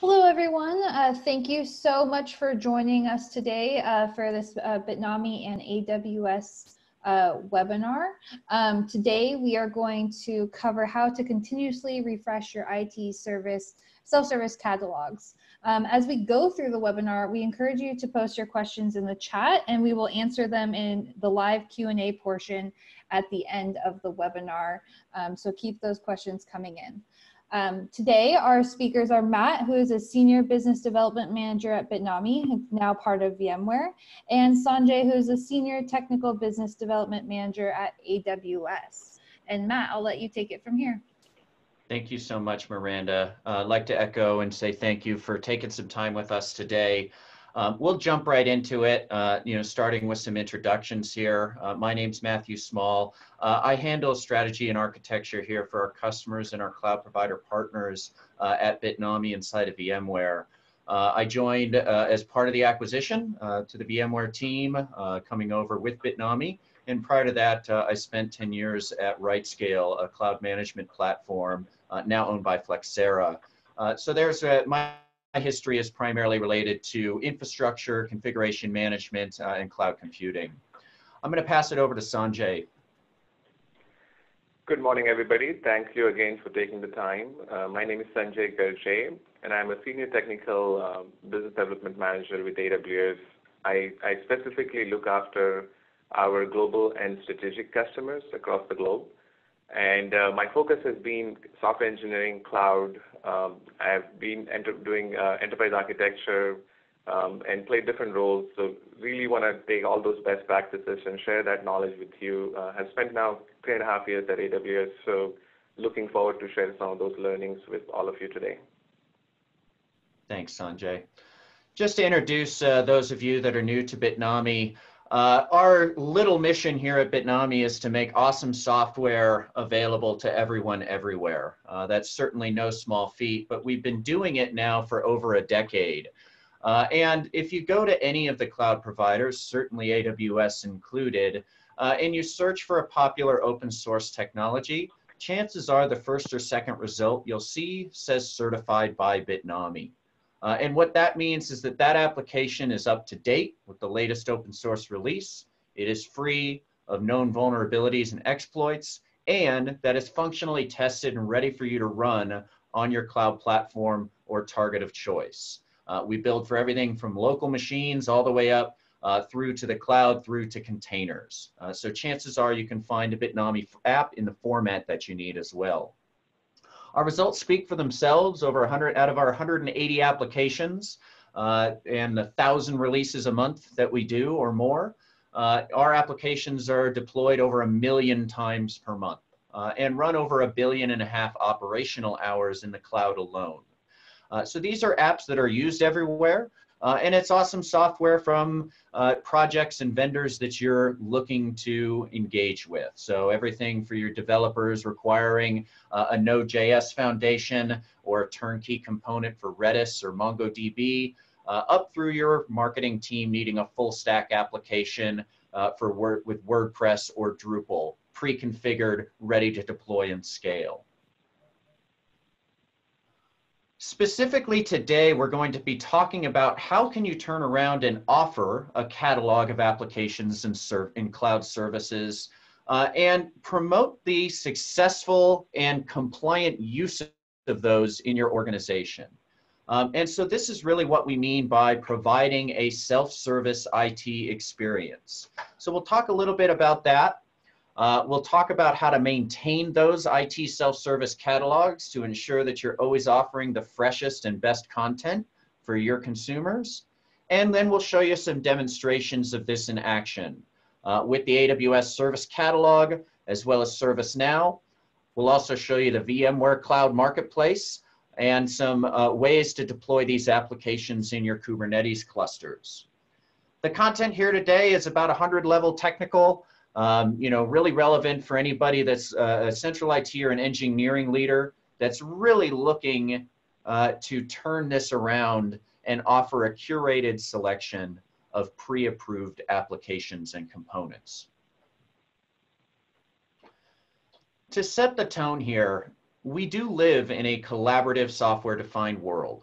Hello, everyone. Thank you so much for joining us today for this Bitnami and AWS webinar. Today, we are going to cover how to continuously refresh your IT service self-service catalogs. As we go through the webinar, we encourage you to post your questions in the chat, and we will answer them in the live Q&A portion at the end of the webinar. So keep those questions coming in. Today, our speakers are Matt, who is a Senior Business Development Manager at Bitnami, now part of VMware, and Sanjay, who is a Senior Technical Business Development Manager at AWS. And Matt, I'll let you take it from here. Thank you so much, Miranda. I'd like to echo and say thank you for taking some time with us today. We'll jump right into it, starting with some introductions here. My name's Matthew Small. I handle strategy and architecture here for our customers and our cloud provider partners at Bitnami inside of VMware. I joined as part of the acquisition to the VMware team, coming over with Bitnami. And prior to that, I spent 10 years at RightScale, a cloud management platform now owned by Flexera. So there's my history is primarily related to infrastructure, configuration management, and cloud computing. I'm going to pass it over to Sanjay. Good morning, everybody. Thank you again for taking the time. My name is Sanjay Gurje, and I'm a Senior Technical Business Development Manager with AWS. I specifically look after our global and strategic customers across the globe. And my focus has been software engineering, cloud. I've been doing enterprise architecture and played different roles. So really want to take all those best practices and share that knowledge with you. I've spent now 3.5 years at AWS, so looking forward to sharing some of those learnings with all of you today. Thanks, Sanjay. Just to introduce those of you that are new to Bitnami, our little mission here at Bitnami is to make awesome software available to everyone everywhere. That's certainly no small feat, but we've been doing it now for over a decade. And if you go to any of the cloud providers, certainly AWS included, and you search for a popular open source technology, chances are the first or second result you'll see says certified by Bitnami. And what that means is that that application is up to date with the latest open source release. It is free of known vulnerabilities and exploits, and that is functionally tested and ready for you to run on your cloud platform or target of choice. We build for everything from local machines all the way up through to the cloud, through to containers. So chances are you can find a Bitnami app in the format that you need as well. Our results speak for themselves. Over 100 out of our 180 applications and 1,000 releases a month that we do or more, our applications are deployed over 1 million times per month and run over 1.5 billion operational hours in the cloud alone. So these are apps that are used everywhere, and it's awesome software from projects and vendors that you're looking to engage with. So everything for your developers requiring a Node.js foundation or a turnkey component for Redis or MongoDB, up through your marketing team needing a full stack application for work with WordPress or Drupal, pre-configured, ready to deploy and scale. Specifically today, we're going to be talking about how can you turn around and offer a catalog of applications and cloud services and promote the successful and compliant use of those in your organization. And so this is really what we mean by providing a self-service IT experience. So we'll talk a little bit about that. We'll talk about how to maintain those IT self-service catalogs to ensure that you're always offering the freshest and best content for your consumers. And then we'll show you some demonstrations of this in action with the AWS Service Catalog as well as ServiceNow. We'll also show you the VMware Cloud Marketplace and some ways to deploy these applications in your Kubernetes clusters. The content here today is about 100 level technical. Really relevant for anybody that's a central IT or an engineering leader that's really looking to turn this around and offer a curated selection of pre-approved applications and components. To set the tone here, we do live in a collaborative software-defined world.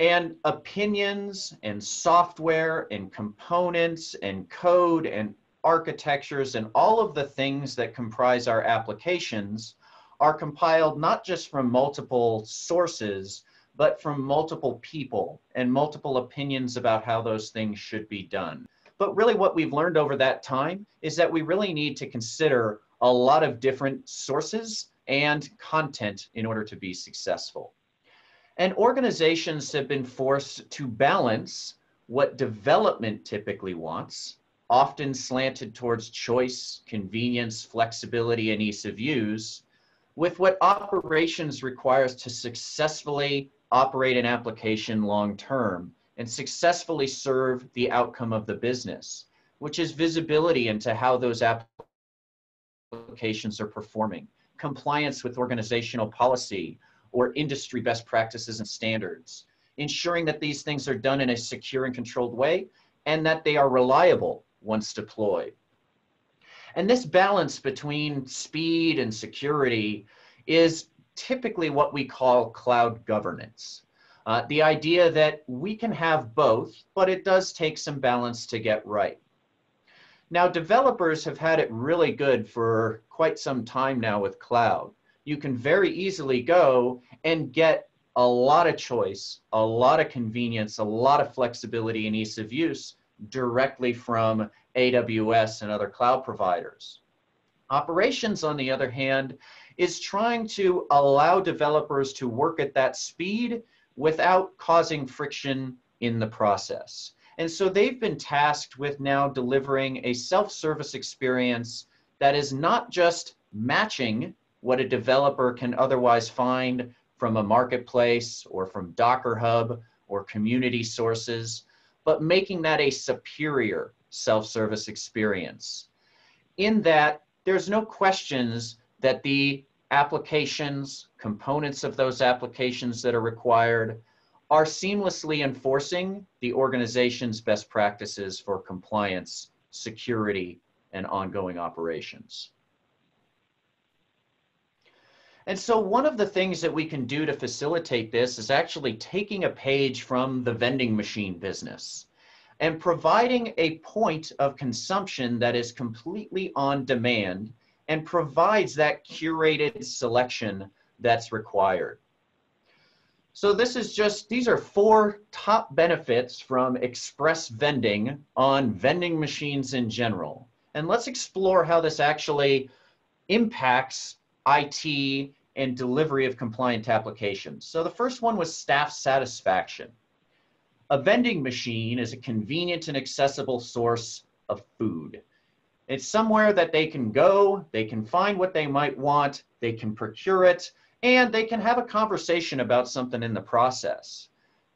And opinions and software and components and code and architectures and all of the things that comprise our applications are compiled not just from multiple sources, but from multiple people and multiple opinions about how those things should be done. But really what we've learned over that time is that we really need to consider a lot of different sources and content in order to be successful. And organizations have been forced to balance what development typically wants, often slanted towards choice, convenience, flexibility, and ease of use, with what operations requires to successfully operate an application long-term and successfully serve the outcome of the business, which is visibility into how those applications are performing, compliance with organizational policy, or industry best practices and standards, ensuring that these things are done in a secure and controlled way and that they are reliable once deployed. And this balance between speed and security is typically what we call cloud governance. The idea that we can have both, but it does take some balance to get right. Now, developers have had it really good for quite some time now with cloud. You can very easily go and get a lot of choice, a lot of convenience, a lot of flexibility and ease of use directly from AWS and other cloud providers. Operations, on the other hand, is trying to allow developers to work at that speed without causing friction in the process. And so they've been tasked with now delivering a self-service experience that is not just matching what a developer can otherwise find from a marketplace or from Docker Hub or community sources, but making that a superior self-service experience. In that, there's no questions that the applications, components of those applications that are required, are seamlessly enforcing the organization's best practices for compliance, security, and ongoing operations. And so one of the things that we can do to facilitate this is actually taking a page from the vending machine business and providing a point of consumption that is completely on demand and provides that curated selection that's required. So this is just, these are 4 top benefits from express vending on vending machines in general. And let's explore how this actually impacts IT and delivery of compliant applications. So the first one was staff satisfaction. A vending machine is a convenient and accessible source of food. It's somewhere that they can go, they can find what they might want, they can procure it, and they can have a conversation about something in the process.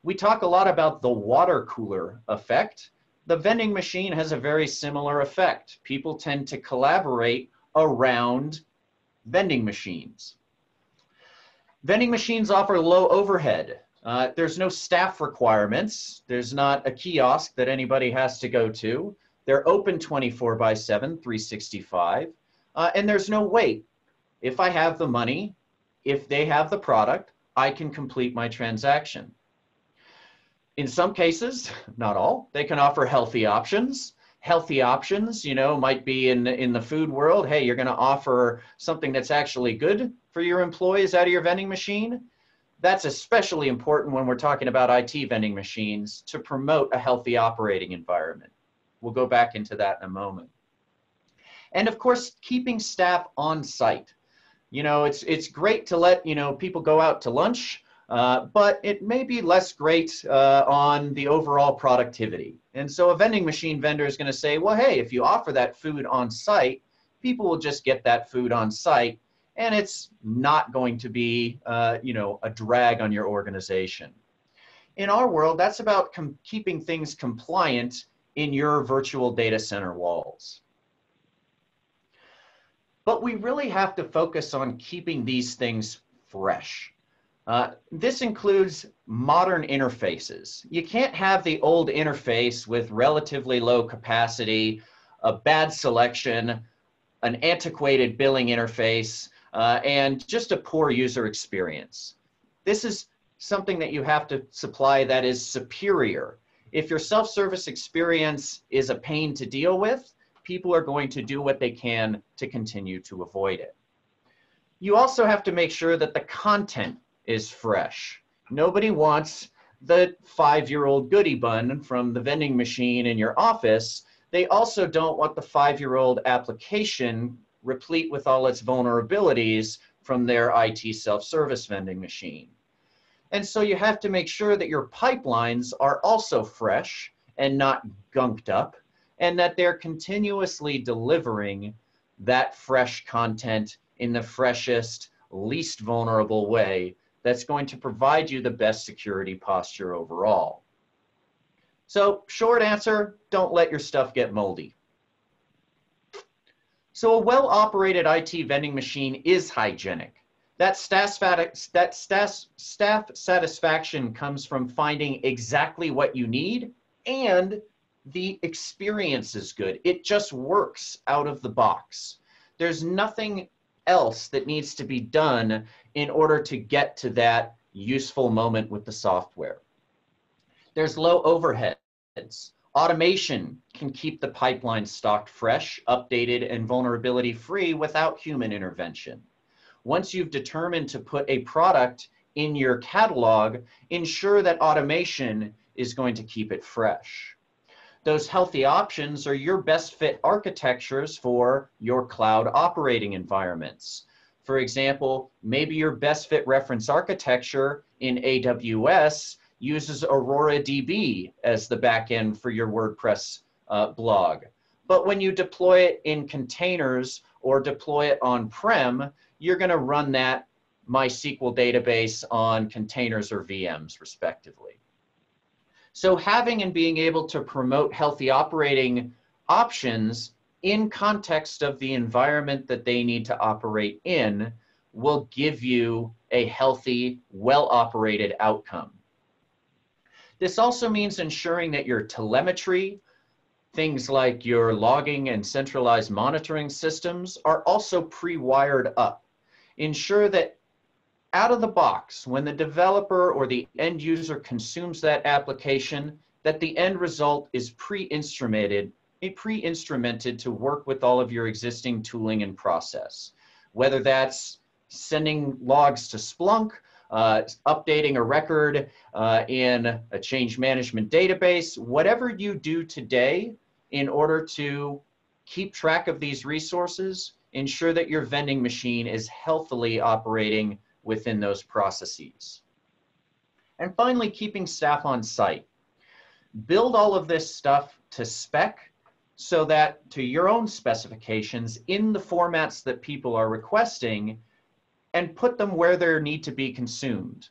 We talk a lot about the water cooler effect. The vending machine has a very similar effect. People tend to collaborate around vending machines. Vending machines offer low overhead. There's no staff requirements. There's not a kiosk that anybody has to go to. They're open 24/7, 365, and there's no wait. If I have the money, if they have the product, I can complete my transaction. In some cases, not all, they can offer healthy options. Healthy options, you know, might be in the food world. Hey, you're going to offer something that's actually good for your employees out of your vending machine. That's especially important when we're talking about IT vending machines to promote a healthy operating environment. We'll go back into that in a moment. And of course, keeping staff on site. You know, it's great to let, you know, people go out to lunch, but it may be less great on the overall productivity. And so a vending machine vendor is going to say, well, hey, if you offer that food on site, people will just get that food on site, and it's not going to be, you know, a drag on your organization. In our world, that's about keeping things compliant in your virtual data center walls. But we really have to focus on keeping these things fresh. This includes modern interfaces. You can't have the old interface with relatively low capacity, a bad selection, an antiquated billing interface, and just a poor user experience. This is something that you have to supply that is superior. If your self-service experience is a pain to deal with, people are going to do what they can to continue to avoid it. You also have to make sure that the content is fresh. Nobody wants the 5-year-old goodie bun from the vending machine in your office. They also don't want the 5-year-old application replete with all its vulnerabilities from their IT self-service vending machine. And so you have to make sure that your pipelines are also fresh and not gunked up, and that they're continuously delivering that fresh content in the freshest, least vulnerable way that's going to provide you the best security posture overall. So short answer, don't let your stuff get moldy. So a well-operated IT vending machine is hygienic. That staff satisfaction comes from finding exactly what you need, and the experience is good. It just works out of the box. There's nothing else that needs to be done in order to get to that useful moment with the software. There's low overheads. Automation can keep the pipeline stocked fresh, updated, and vulnerability-free without human intervention. Once you've determined to put a product in your catalog, ensure that automation is going to keep it fresh. Those healthy options are your best fit architectures for your cloud operating environments. For example, maybe your best fit reference architecture in AWS uses Aurora DB as the backend for your WordPress blog. But when you deploy it in containers or deploy it on-prem, you're gonna run that MySQL database on containers or VMs respectively. So having and being able to promote healthy operating options in context of the environment that they need to operate in will give you a healthy, well-operated outcome. This also means ensuring that your telemetry, things like your logging and centralized monitoring systems, are also pre-wired up. Ensure that out of the box, when the developer or the end user consumes that application, that the end result is pre-instrumented to work with all of your existing tooling and process. Whether that's sending logs to Splunk, updating a record in a change management database, whatever you do today in order to keep track of these resources, ensure that your vending machine is healthily operating within those processes. And finally, keeping staff on site. Build all of this stuff to spec so that to your own specifications in the formats that people are requesting, and put them where they need to be consumed.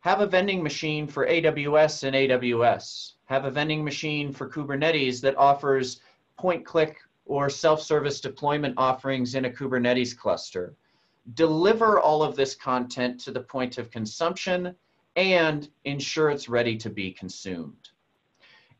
Have a vending machine for AWS and AWS. Have a vending machine for Kubernetes that offers point-click or self-service deployment offerings in a Kubernetes cluster. Deliver all of this content to the point of consumption and ensure it's ready to be consumed.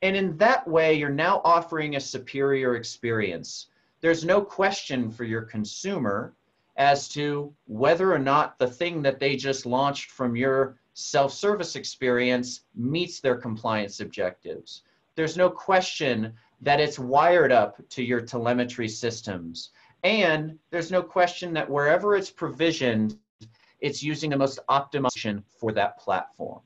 And in that way, you're now offering a superior experience. There's no question for your consumer as to whether or not the thing that they just launched from your self-service experience meets their compliance objectives. There's no question that it's wired up to your telemetry systems. And there's no question that wherever it's provisioned, it's using the most optimization for that platform.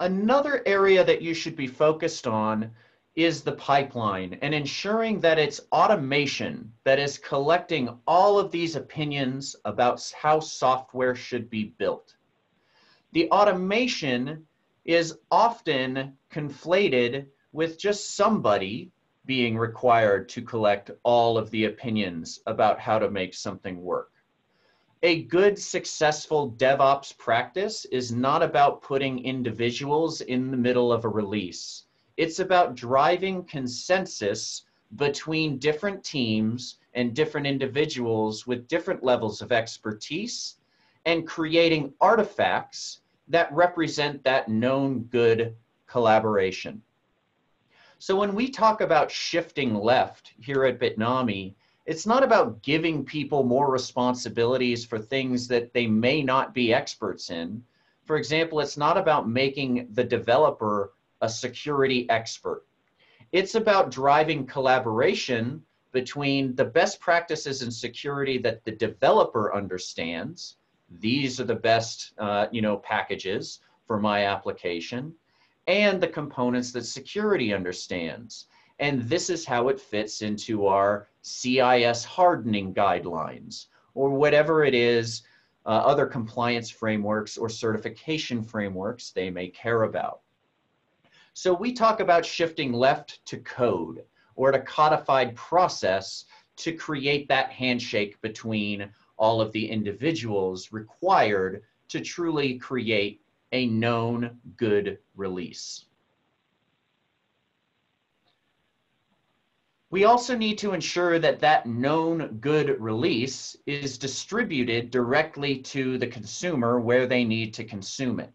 Another area that you should be focused on is the pipeline and ensuring that it's automation that is collecting all of these opinions about how software should be built. The automation is often conflated with just somebody being required to collect all of the opinions about how to make something work. A good, successful DevOps practice is not about putting individuals in the middle of a release. It's about driving consensus between different teams and different individuals with different levels of expertise and creating artifacts that represent that known good collaboration. So when we talk about shifting left here at Bitnami, It's not about giving people more responsibilities for things that they may not be experts in. For example, it's not about making the developer a security expert. It's about driving collaboration between the best practices in security that the developer understands. These are the best packages for my application, and the components that security understands. And this is how it fits into our CIS hardening guidelines, or whatever it is, other compliance frameworks or certification frameworks they may care about. So we talk about shifting left to code, or to codified process, to create that handshake between all of the individuals required to truly create a known good release. We also need to ensure that that known good release is distributed directly to the consumer where they need to consume it.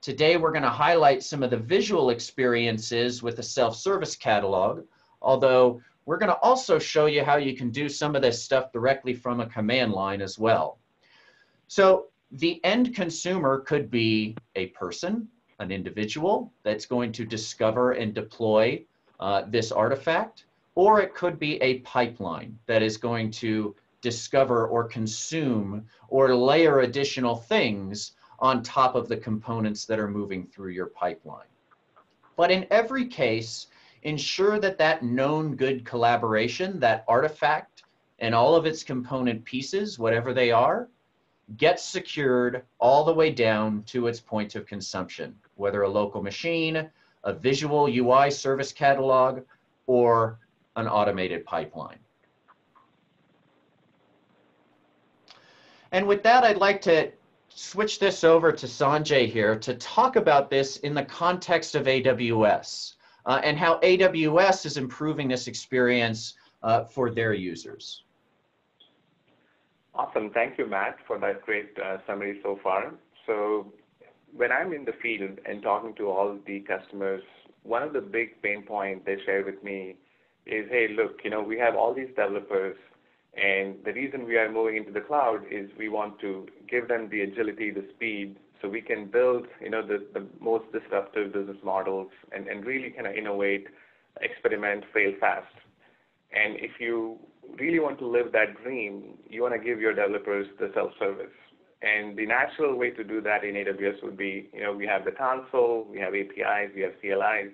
Today, we're going to highlight some of the visual experiences with the self-service catalog, although we're going to also show you how you can do some of this stuff directly from a command line as well. So the end consumer could be a person, an individual that's going to discover and deploy this artifact, or it could be a pipeline that is going to discover or consume or layer additional things on top of the components that are moving through your pipeline. But in every case, ensure that that known good collaboration, that artifact and all of its component pieces, whatever they are, gets secured all the way down to its point of consumption, whether a local machine, a visual UI service catalog, or an automated pipeline. And with that, I'd like to switch this over to Sanjay here to talk about this in the context of AWS and how AWS is improving this experience for their users. Awesome. Thank you, Matt, for that great summary so far. So when I'm in the field and talking to all the customers, one of the big pain points they share with me is, hey, look, you know, we have all these developers, and the reason we are moving into the cloud is we want to give them the agility, the speed, so we can build, you know, the most disruptive business models and really kind of innovate, experiment, fail fast. And if you really want to live that dream, you want to give your developers the self-service. And the natural way to do that in AWS would be, you know, we have the console, we have APIs, we have CLIs,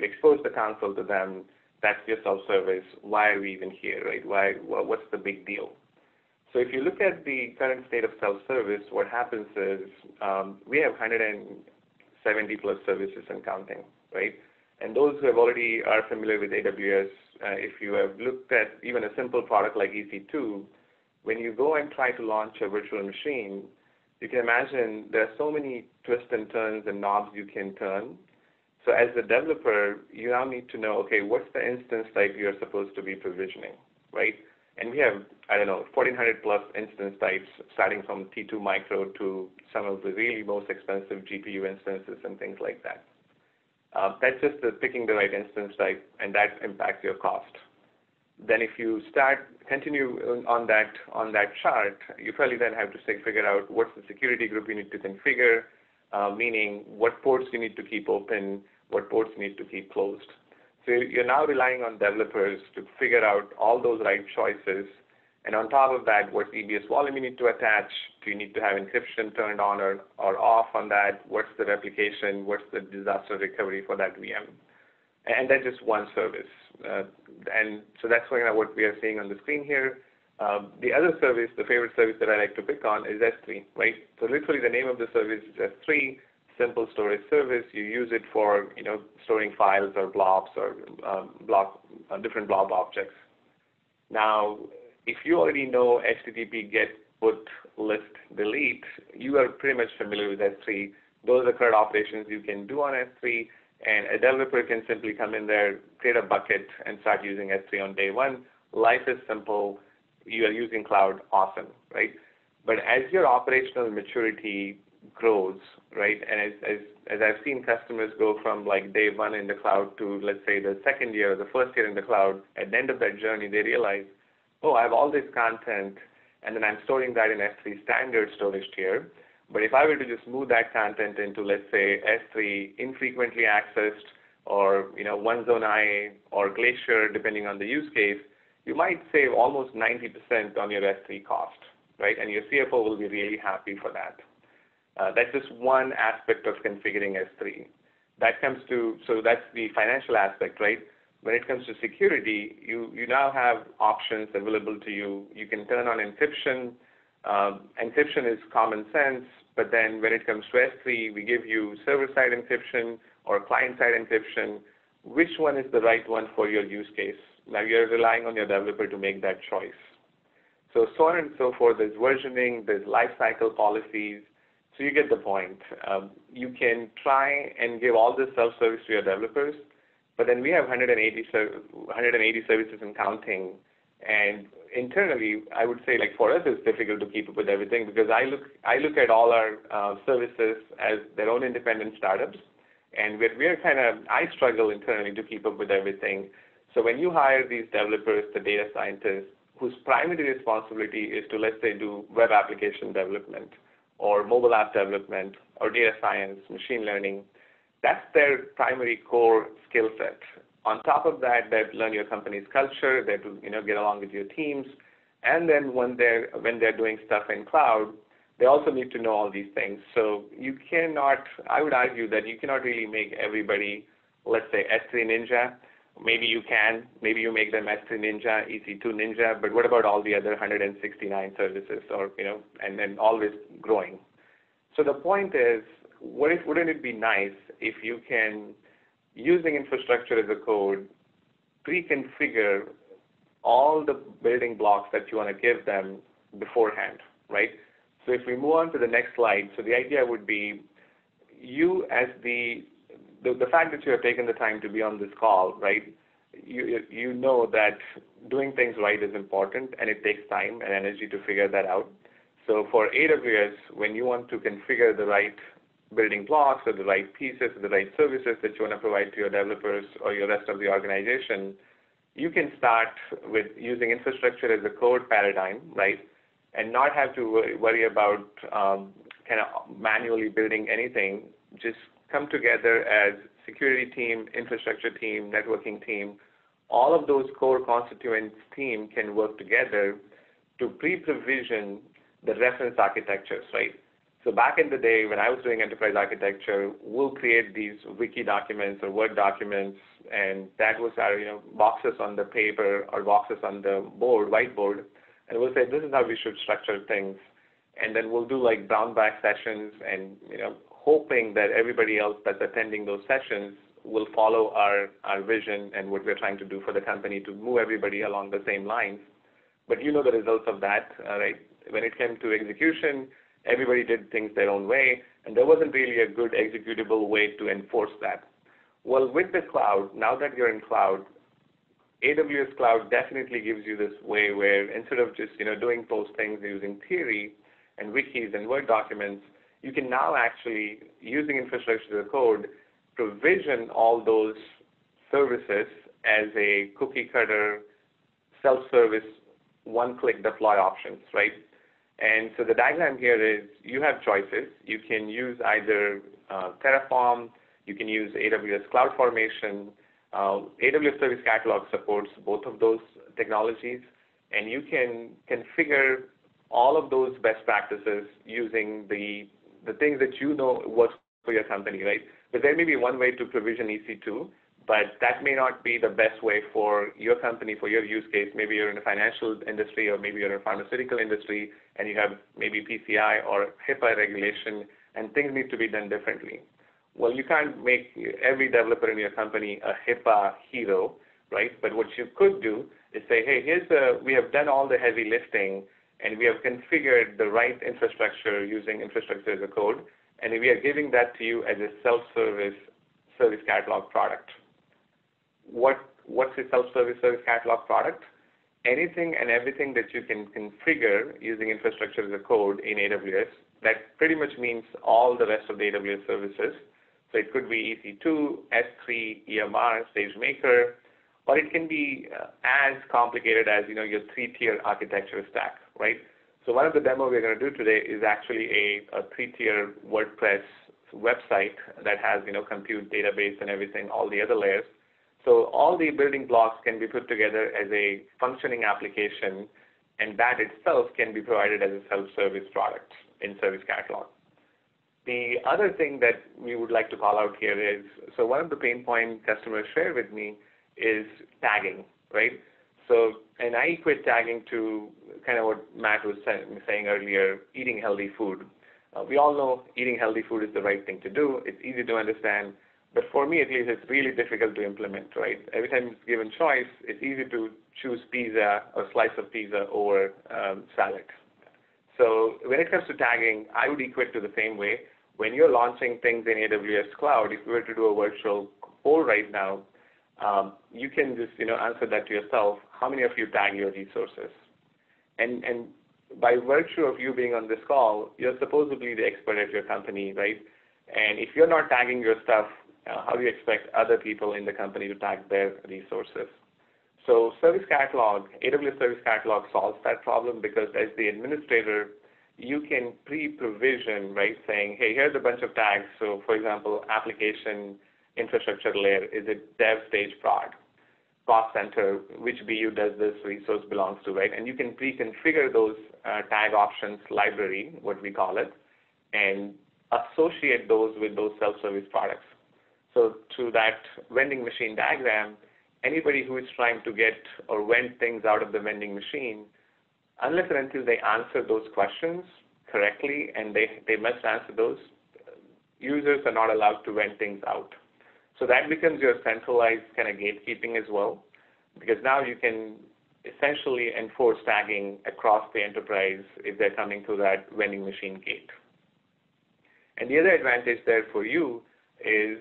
we expose the console to them. That's your self-service. Why are we even here, right? What's the big deal? So if you look at the current state of self-service, what happens is we have 170 plus services and counting, right? And those who have already are familiar with AWS, if you have looked at even a simple product like EC2, when you go and try to launch a virtual machine, you can imagine there are so many twists and turns and knobs you can turn. So as a developer, you now need to know, okay, what's the instance type you're supposed to be provisioning, right? And we have, I don't know, 1,400 plus instance types, starting from T2 micro to some of the really most expensive GPU instances and things like that. That's just the picking the right instance type, and that impacts your cost. Then if you continue on that chart, you probably then have to figure out what's the security group you need to configure, meaning what ports you need to keep open, what ports you need to keep closed. So you're now relying on developers to figure out all those right choices. And on top of that, what EBS volume you need to attach, do you need to have encryption turned on or off on that, what's the replication, what's the disaster recovery for that VM? And that's just one service. And so that's what we are seeing on the screen here. The other service, the favorite service that I like to pick on is S3, right? So literally the name of the service is S3, simple storage service. You use it for, you know, storing files or blobs or different blob objects. Now, if you already know HTTP get, put, list, delete, you are pretty much familiar with S3. Those are current operations you can do on S3, and a developer can simply come in there, create a bucket, and start using S3 on day one. Life is simple. You are using cloud, awesome, right? But as your operational maturity grows, right, and as I've seen customers go from like day one in the cloud to, let's say, the second year or the first year in the cloud, at the end of that journey, they realize oh, I have all this content, and then I'm storing that in S3 standard storage tier. But if I were to just move that content into, let's say, S3 infrequently accessed or, you know, OneZone IA or Glacier, depending on the use case, you might save almost 90% on your S3 cost, right? And your CFO will be really happy for that. That's just one aspect of configuring S3. That comes to, so that's the financial aspect, right? When it comes to security, you now have options available to you. You can turn on encryption. Encryption is common sense, but then when it comes to S3, we give you server-side encryption or client-side encryption. Which one is the right one for your use case? Now you're relying on your developer to make that choice. So on and so forth, there's versioning, there's lifecycle policies. So you get the point. You can try and give all this self-service to your developers, but then we have 180 services and counting. And internally, I would say, like, for us, it's difficult to keep up with everything because I look at all our services as their own independent startups, and I struggle internally to keep up with everything. So when you hire these developers, the data scientists, whose primary responsibility is to, let's say, do web application development or mobile app development or data science, machine learning, that's their primary core skill set. On top of that, they've learned your company's culture, they do, get along with your teams, and then when they're doing stuff in cloud, they also need to know all these things. So you cannot, I would argue that you cannot really make everybody, let's say, S3 Ninja. Maybe you can, maybe you make them S3 Ninja, EC2 Ninja, but what about all the other 169 services or, and then always growing? So the point is, wouldn't it be nice if you can, using infrastructure as a code, pre-configure all the building blocks that you want to give them beforehand, right? So if we move on to the next slide, so the idea would be you as the fact that you have taken the time to be on this call, right, you know that doing things right is important and it takes time and energy to figure that out. So for AWS, when you want to configure the right building blocks or the right pieces or the right services that you want to provide to your developers or your rest of the organization, you can start with using infrastructure as a code paradigm, right, and not have to worry about manually building anything. Just come together as security team, infrastructure team, networking team. All of those core constituent team can work together to pre-provision the reference architectures, right? So back in the day when I was doing enterprise architecture, we'll create these wiki documents or Word documents, and that was our boxes on the paper or boxes on the board, whiteboard, and we'll say this is how we should structure things, and then we'll do like brown bag sessions, and hoping that everybody else that's attending those sessions will follow our vision and what we're trying to do for the company to move everybody along the same lines. But the results of that, right? When it came to execution, everybody did things their own way, and there wasn't really a good executable way to enforce that. Well, with the cloud, now that you're in cloud, AWS Cloud definitely gives you this way where instead of just doing those things using theory and wikis and Word documents, you can now actually, using infrastructure as a code, provision all those services as a cookie-cutter, self-service, one-click deploy options, right? And so the diagram here is you have choices. You can use either Terraform, you can use AWS CloudFormation. AWS Service Catalog supports both of those technologies, and you can configure all of those best practices using the things that works for your company, right? But there may be one way to provision EC2, but that may not be the best way for your company, for your use case. Maybe you're in a financial industry or maybe you're in a pharmaceutical industry and you have maybe PCI or HIPAA regulation and things need to be done differently. Well, you can't make every developer in your company a HIPAA hero, right? But what you could do is say, hey, we have done all the heavy lifting and we have configured the right infrastructure using infrastructure as a code, and we are giving that to you as a self-service service catalog product. What's a self-service service catalog product? Anything and everything that you can configure using infrastructure as a code in AWS, that pretty much means all the rest of the AWS services. So it could be EC2, S3, EMR, SageMaker, but it can be as complicated as, you know, your three-tier architecture stack, right? So one of the demo we're going to do today is actually a three-tier WordPress website that has, you know, compute, database, and everything, all the other layers. So all the building blocks can be put together as a functioning application, and that itself can be provided as a self-service product in Service Catalog. The other thing that we would like to call out here is, so one of the pain points customers share with me is tagging, right? So, and I equate tagging to kind of what Matt was saying earlier, eating healthy food. We all know eating healthy food is the right thing to do. It's easy to understand, but for me at least, it's really difficult to implement, right? Every time it's given choice, it's easy to choose pizza or slice of pizza over salad. So when it comes to tagging, I would equate to the same way. When you're launching things in AWS Cloud, if you were to do a virtual poll right now, you can just, you know, answer that to yourself. How many of you tag your resources? And by virtue of you being on this call, you're supposedly the expert at your company, right? And if you're not tagging your stuff, how do you expect other people in the company to tag their resources? So Service Catalog, AWS Service Catalog solves that problem, because as the administrator, you can pre-provision, right, saying, hey, here's a bunch of tags. So for example, application infrastructure layer, is it dev stage prod? Cost center, which BU does this resource belongs to, right? And you can pre-configure those tag options library, what we call it, and associate those with those self-service products. So through that vending machine diagram, anybody who is trying to get or vend things out of the vending machine, unless and until they answer those questions correctly, and they must answer those, users are not allowed to vend things out. So that becomes your centralized kind of gatekeeping as well, because now you can essentially enforce tagging across the enterprise if they're coming through that vending machine gate. And the other advantage there for you is,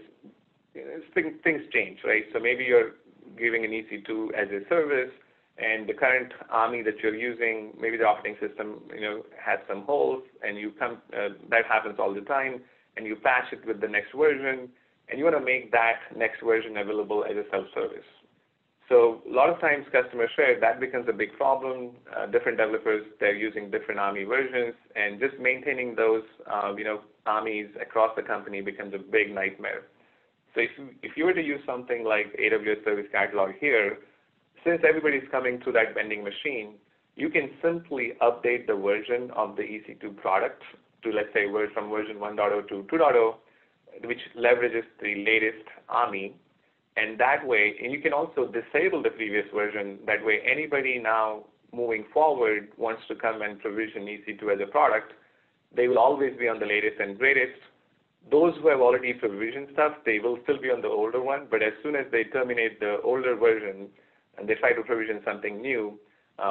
you know, things change, right? So maybe you're giving an EC2 as a service, and the current AMI that you're using, maybe the operating system, you know, has some holes, and you come, that happens all the time, and you patch it with the next version, and you want to make that next version available as a self-service. So a lot of times customers share that becomes a big problem. Different developers, they're using different AMI versions, and just maintaining those, you know, AMIs across the company becomes a big nightmare. So if you were to use something like AWS Service Catalog here, since everybody's coming through that vending machine, you can simply update the version of the EC2 product to, let's say, from version 1.0 to 2.0, which leverages the latest AMI. And that way, and you can also disable the previous version. That way, anybody now moving forward wants to come and provision EC2 as a product, they will always be on the latest and greatest. Those who have already provisioned stuff, they will still be on the older one, but as soon as they terminate the older version and they try to provision something new,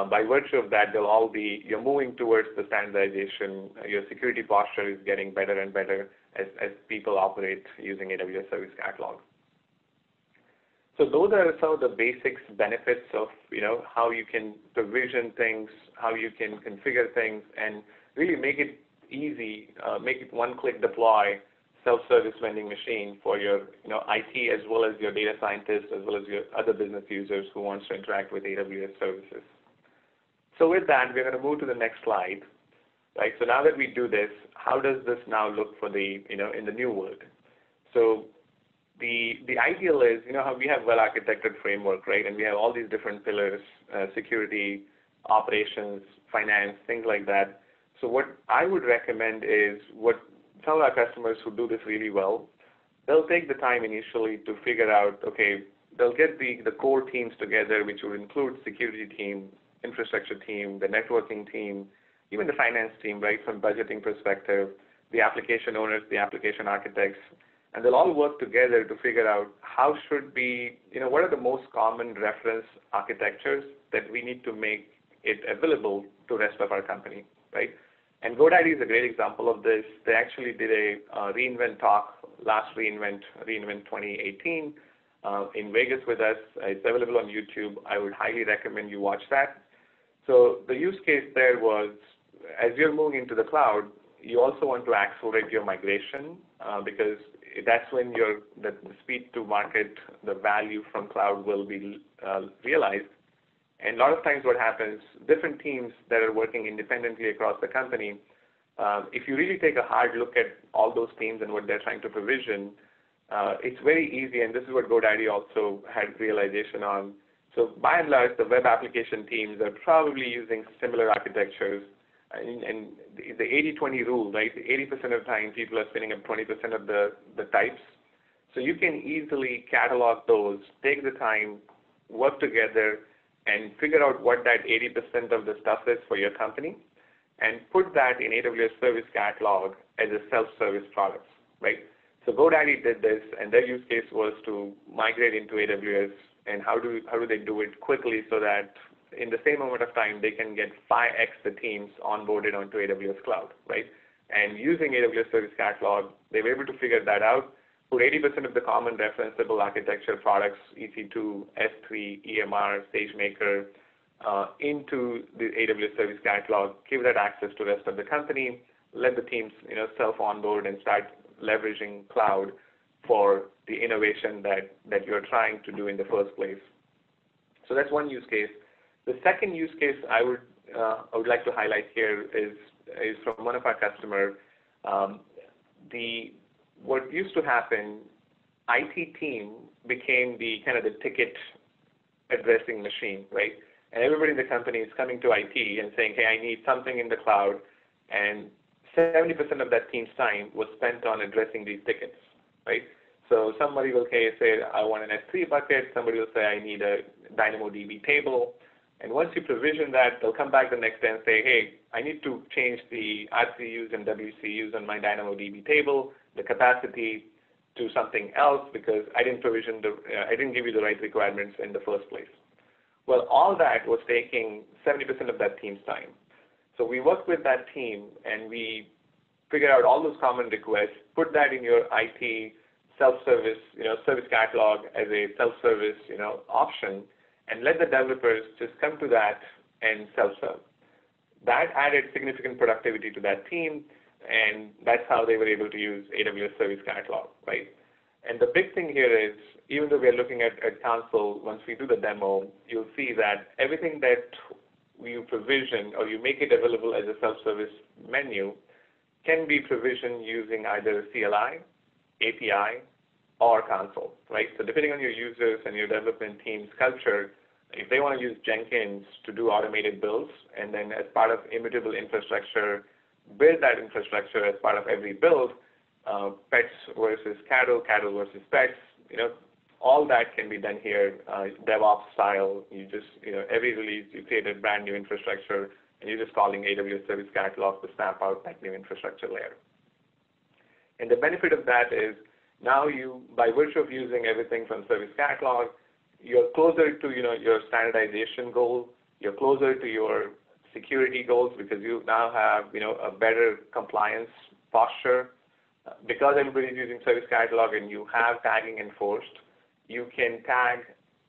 by virtue of that, they'll all be, you're moving towards the standardization, your security posture is getting better and better as people operate using AWS Service Catalog. So those are some of the basics benefits of, you know, how you can provision things, how you can configure things, and really make it easy, make it one-click deploy, self-service vending machine for your, you know, IT as well as your data scientists as well as your other business users who wants to interact with AWS services. So with that, we're going to move to the next slide. Right. So now that we do this, how does this now look for the, you know, in the new world? So the ideal is, you know, how we have well-architected framework, right? And we have all these different pillars, security, operations, finance, things like that. So what I would recommend is what some of our customers who do this really well, they'll take the time initially to figure out, okay, they'll get the core teams together, which will include security team, infrastructure team, the networking team, even the finance team, right, from budgeting perspective, the application owners, the application architects, and they'll all work together to figure out how should be, you know, what are the most common reference architectures that we need to make it available to the rest of our company, right? And GoDaddy is a great example of this. They actually did a reInvent talk, last reInvent 2018 in Vegas with us. It's available on YouTube. I would highly recommend you watch that. So the use case there was, as you're moving into the cloud, you also want to accelerate your migration because that's when the speed to market, the value from cloud will be realized. And a lot of times what happens, different teams that are working independently across the company, if you really take a hard look at all those teams and what they're trying to provision, it's very easy, and this is what GoDaddy also had realization on. So by and large, the web application teams are probably using similar architectures, and the 80-20 rule, right? 80% of the time people are spinning up 20% of the types. So you can easily catalog those, take the time, work together, and figure out what that 80% of the stuff is for your company, and put that in AWS Service Catalog as a self-service product, right? So GoDaddy did this, and their use case was to migrate into AWS, and how do they do it quickly so that in the same amount of time they can get 5x the teams onboarded onto AWS Cloud, right? And using AWS Service Catalog, they were able to figure that out, put 80% of the common referenceable architecture products, EC2, S3, EMR, SageMaker, into the AWS Service Catalog, give that access to the rest of the company, let the teams self-onboard and start leveraging cloud for the innovation that you're trying to do in the first place. So that's one use case. The second use case I would like to highlight here is from one of our customers. What used to happen, IT team became the ticket addressing machine, right? And everybody in the company is coming to IT and saying, hey, I need something in the cloud. And 70% of that team's time was spent on addressing these tickets, right? So somebody will say, I want an S3 bucket. Somebody will say, I need a DynamoDB table. And once you provision that, they'll come back the next day and say, hey, I need to change the RCUs and WCUs on my DynamoDB table, the capacity to something else because I didn't provision I didn't give you the right requirements in the first place. Well, all that was taking 70% of that team's time. So we worked with that team and we figured out all those common requests, put that in your IT self-service, service catalog as a self-service, option, and let the developers just come to that and self-serve. That added significant productivity to that team, and that's how they were able to use AWS Service Catalog, right? And the big thing here is, even though we're looking at console, once we do the demo, you'll see that everything that you provision or you make it available as a self-service menu can be provisioned using either CLI, API, or console, right? So depending on your users and your development team's culture, if they want to use Jenkins to do automated builds, and then as part of immutable infrastructure, build that infrastructure as part of every build, pets versus cattle, cattle versus pets, all that can be done here, DevOps style. You just, every release you create a brand new infrastructure and you're just calling AWS Service Catalog to snap out that new infrastructure layer. And the benefit of that is now you, by virtue of using everything from Service Catalog, you're closer to, your standardization goal, you're closer to your security goals because you now have, a better compliance posture. Because everybody's using Service Catalog and you have tagging enforced, you can tag,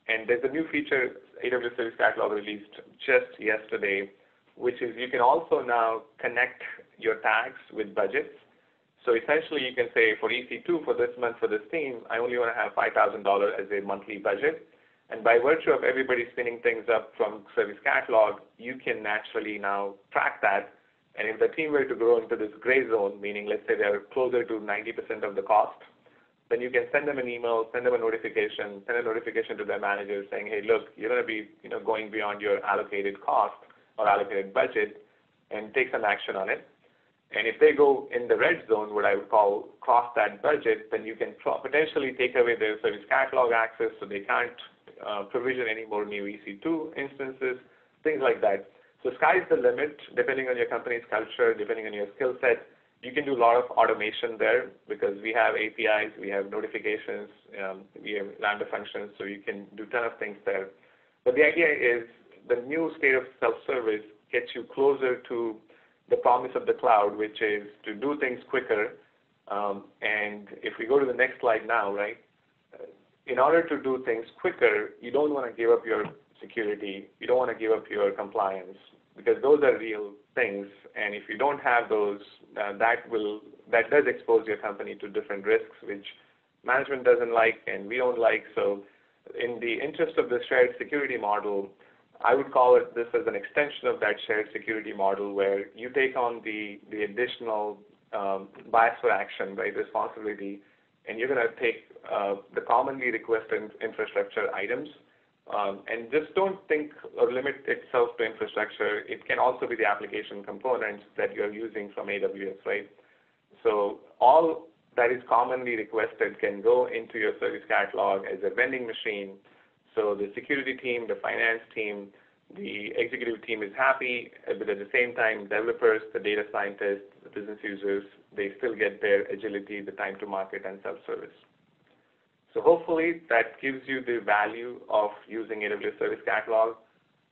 and there's a new feature AWS Service Catalog released just yesterday, which is you can also now connect your tags with budgets. So essentially you can say for EC2 for this month for this team, I only want to have $5,000 as a monthly budget. And by virtue of everybody spinning things up from Service Catalog, you can naturally now track that. And if the team were to grow into this gray zone, meaning let's say they're closer to 90% of the cost, then you can send them an email, send them a notification, send a notification to their manager saying, hey, look, you're going to be going beyond your allocated cost or allocated budget and take some action on it. And if they go in the red zone, what I would call cross that budget, then you can potentially take away their Service Catalog access so they can't provision any more new EC2 instances, things like that. So sky's the limit, depending on your company's culture, depending on your skill set. You can do a lot of automation there because we have APIs, we have notifications, we have Lambda functions, so you can do a ton of things there. But the idea is the new state of self-service gets you closer to the promise of the cloud, which is to do things quicker. And if we go to the next slide now, right, in order to do things quicker, you don't want to give up your security, you don't want to give up your compliance, because those are real things, and if you don't have those, that does expose your company to different risks, which management doesn't like and we don't like. So in the interest of the shared security model, I would call it this as an extension of that shared security model, where you take on the additional bias for action, right, responsibility, and you're going to take the commonly requested infrastructure items. And just don't think or limit itself to infrastructure. It can also be the application components that you're using from AWS, right? So all that is commonly requested can go into your service catalog as a vending machine. So the security team, the finance team, the executive team is happy, but at the same time, developers, the data scientists, the business users, they still get their agility, the time to market, and self-service. So hopefully that gives you the value of using AWS Service Catalog.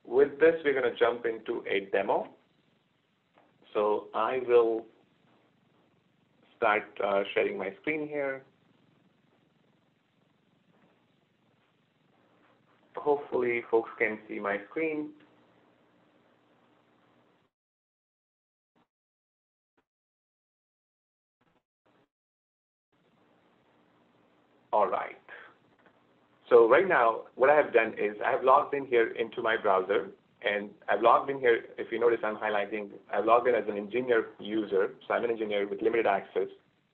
With this, we're going to jump into a demo. So I will start sharing my screen here. Hopefully folks can see my screen. All right. So right now, what I have done is I have logged in here into my browser, and I've logged in here, if you notice I'm highlighting, I've logged in as an engineer user, so I'm an engineer with limited access,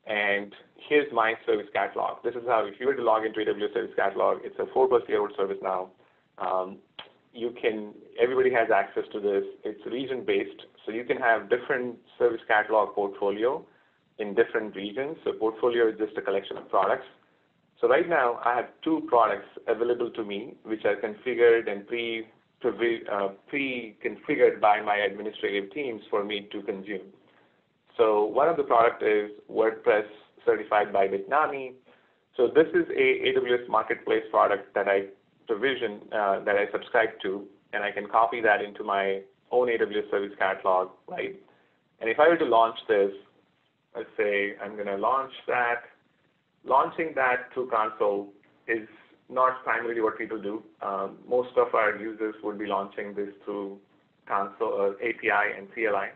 and here's my service catalog. This is how, if you were to log into AWS Service Catalog, it's a 4-plus-year-old service now. Everybody has access to this. It's region-based, so you can have different service catalog portfolio in different regions. So portfolio is just a collection of products. So right now, I have two products available to me, which are configured and pre-configured by my administrative teams for me to consume. So one of the product is WordPress certified by Bitnami. So this is a AWS Marketplace product that I provision, that I subscribe to, and I can copy that into my own AWS Service Catalog, right? And if I were to launch this, let's say I'm going to launch that. Launching that through console is not primarily what people do. Most of our users would be launching this through console or API and CLI.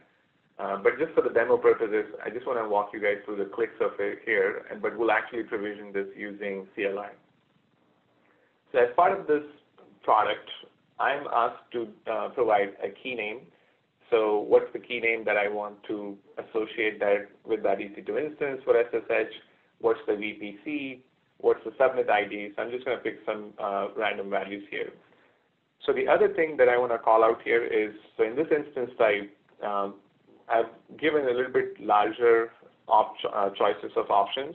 But just for the demo purposes, I just want to walk you guys through the clicks of it here, but we'll actually provision this using CLI. So as part of this product, I'm asked to provide a key name. So what's the key name that I want to associate that with that EC2 instance for SSH? What's the VPC? What's the subnet ID? So I'm just going to pick some random values here. So the other thing that I want to call out here is, so in this instance type, I've given a little bit larger choices of options,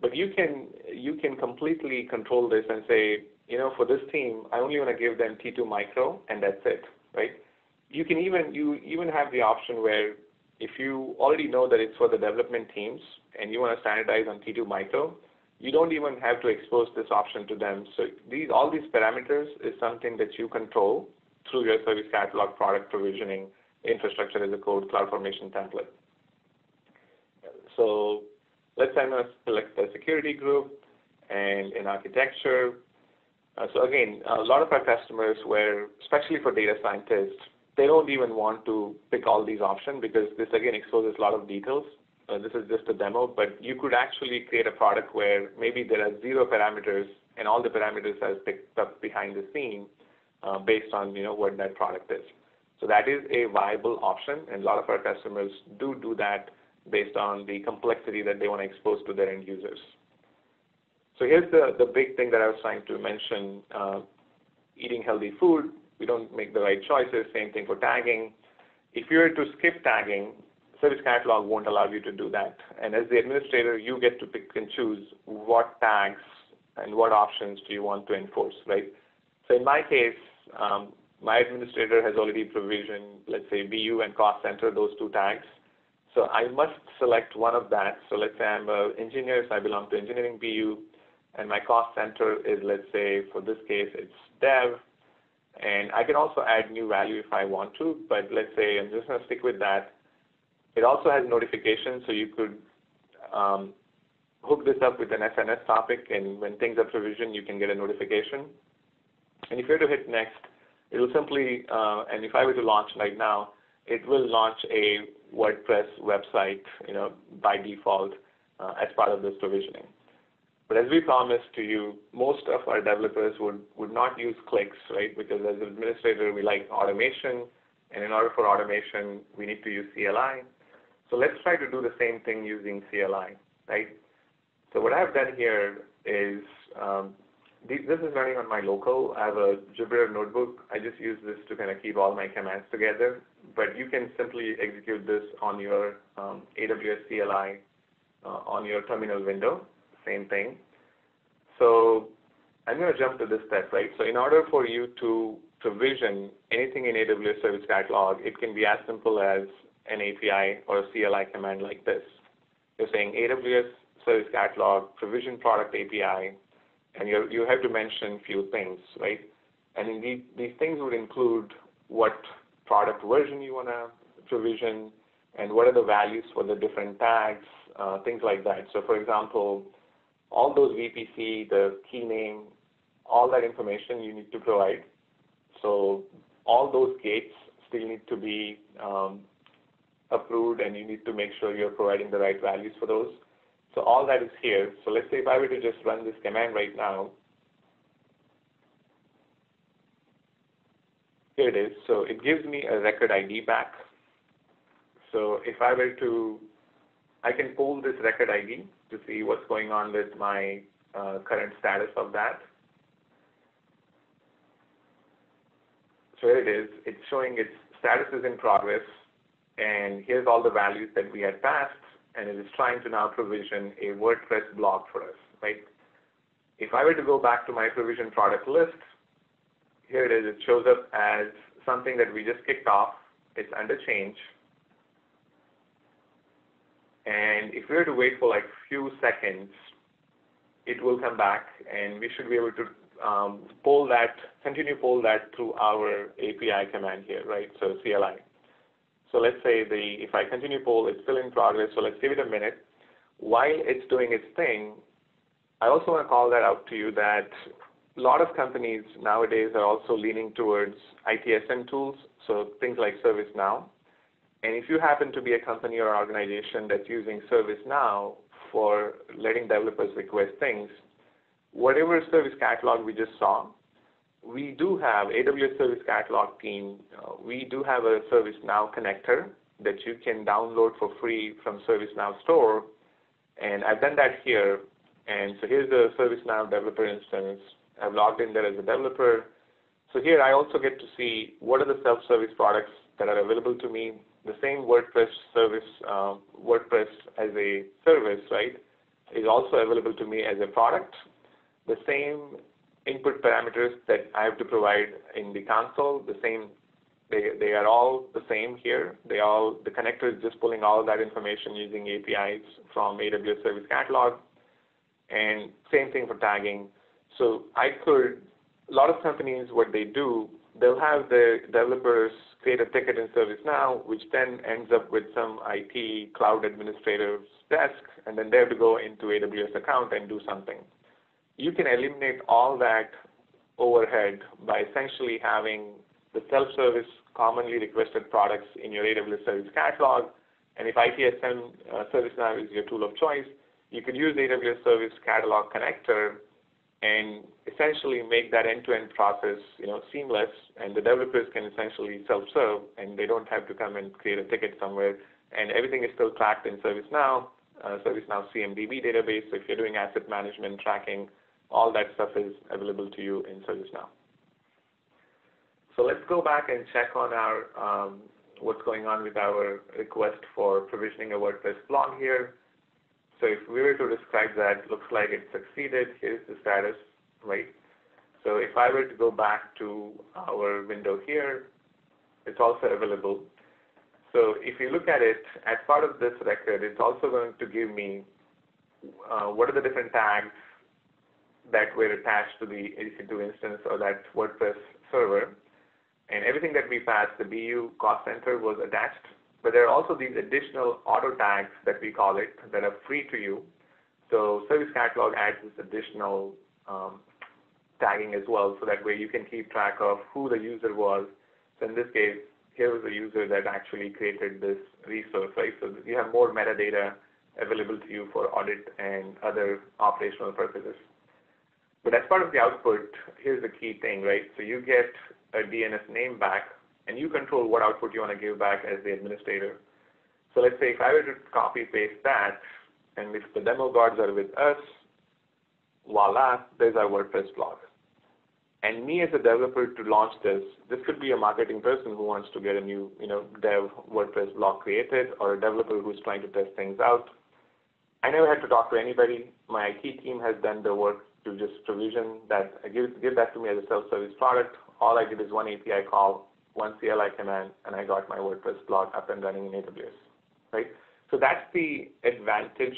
but you can completely control this and say, you know, for this team, I only want to give them T2 micro, and that's it, right? You can even, you have the option where if you already know that it's for the development teams and you want to standardize on T2 micro, you don't even have to expose this option to them. So all these parameters is something that you control through your service catalog product provisioning, infrastructure as a code, CloudFormation template. So let's say I'm going to select the security group and in architecture. So again, a lot of our customers were, especially for data scientists, they don't even want to pick all these options because this again exposes a lot of details. This is just a demo, but you could actually create a product where maybe there are 0 parameters and all the parameters are picked up behind the scene based on, you know, what that product is. So that is a viable option, and a lot of our customers do that based on the complexity that they want to expose to their end users. So here's the big thing that I was trying to mention, eating healthy food. We don't make the right choices, same thing for tagging. If you were to skip tagging, Service Catalog won't allow you to do that. And as the administrator, you get to pick and choose what tags and what options do you want to enforce, right? So in my case, my administrator has already provisioned, let's say, BU and cost center, those two tags. So I must select one of that. So let's say I'm an engineer, so I belong to engineering BU, and my cost center is, let's say, for this case, it's dev. And I can also add new value if I want to, but let's say I'm just going to stick with that. It also has notifications, so you could hook this up with an SNS topic, and when things are provisioned, you can get a notification. And if you were to hit next, it'll simply, and if I were to launch right now, it will launch a WordPress website, by default as part of this provisioning. But as we promised to you, most of our developers would not use clicks, right? Because as an administrator, we like automation, and in order for automation, we need to use CLI. So let's try to do the same thing using CLI, right? So what I've done here is, this is running on my local. I have a Jupyter notebook. I just use this to kind of keep all my commands together, but you can simply execute this on your AWS CLI on your terminal window. Same thing. So I'm going to jump to this step, right? So in order for you to provision anything in AWS Service Catalog, it can be as simple as an API or a CLI command like this. You're saying AWS Service Catalog provision product API, and you have to mention few things, right? And indeed, these things would include what product version you want to provision, and what are the values for the different tags, things like that. So for example, all those VPC, the key name, all that information you need to provide. So all those gates still need to be approved, and you need to make sure you're providing the right values for those. So all that is here. So let's say if I were to just run this command right now, here it is. So it gives me a record ID back. So if I were to, I can pull this record ID to see what's going on with my current status of that. So here it is. It's showing its status is in progress, and here's all the values that we had passed, and it is trying to now provision a WordPress block for us, right? If I were to go back to my provision product list, here it is. It shows up as something that we just kicked off. It's under change. And if we were to wait for like few seconds, it will come back, and we should be able to poll that, continue poll that through our API command here, right? So CLI. So let's say if I continue poll, it's still in progress, so let's give it a minute. While it's doing its thing, I also want to call that out to you that a lot of companies nowadays are also leaning towards ITSM tools, so things like ServiceNow. And if you happen to be a company or organization that's using ServiceNow for letting developers request things, whatever service catalog we just saw, we do have AWS Service Catalog team. We do have a ServiceNow connector that you can download for free from ServiceNow store. And I've done that here. And so here's the ServiceNow developer instance. I've logged in there as a developer. So here I also get to see what are the self-service products that are available to me, the same WordPress service, WordPress as a service, right, is also available to me as a product. The same input parameters that I have to provide in the console, the same, they are all the same here. The connector is just pulling all that information using APIs from AWS Service Catalog, and same thing for tagging. So a lot of companies, what they do, they'll have the developers create a ticket in ServiceNow, which then ends up with some IT cloud administrator's desk, and then they have to go into AWS account and do something. You can eliminate all that overhead by essentially having the self-service commonly requested products in your AWS Service Catalog, and if ITSM ServiceNow is your tool of choice, you could use AWS Service Catalog connector and essentially make that end-to-end process, seamless, and the developers can essentially self-serve, and they don't have to come and create a ticket somewhere, and everything is still tracked in ServiceNow, ServiceNow CMDB database. So if you're doing asset management tracking, all that stuff is available to you in ServiceNow. So let's go back and check on our what's going on with our request for provisioning a WordPress blog here. So if we were to describe that, looks like it succeeded. Here's the status, right? So if I were to go back to our window here, it's also available. So if you look at it, as part of this record, it's also going to give me what are the different tags that were attached to the EC2 instance or that WordPress server. And everything that we passed, the BU cost center was attached. But there are also these additional auto tags that we call it that are free to you. So Service Catalog adds this additional tagging as well, so that way you can keep track of who the user was. So in this case, here was a user that actually created this resource, right? So you have more metadata available to you for audit and other operational purposes. But as part of the output, here's the key thing, right? So you get a DNS name back, and you control what output you want to give back as the administrator. So let's say if I were to copy paste that, and if the demo gods are with us, voila, there's our WordPress blog. And me as a developer to launch this could be a marketing person who wants to get a new, dev WordPress blog created, or a developer who's trying to test things out. I never had to talk to anybody. My IT team has done the work to just provision that, give that to me as a self-service product. All I did is one API call, one CLI command, and I got my WordPress blog up and running in AWS, right? So that's the advantage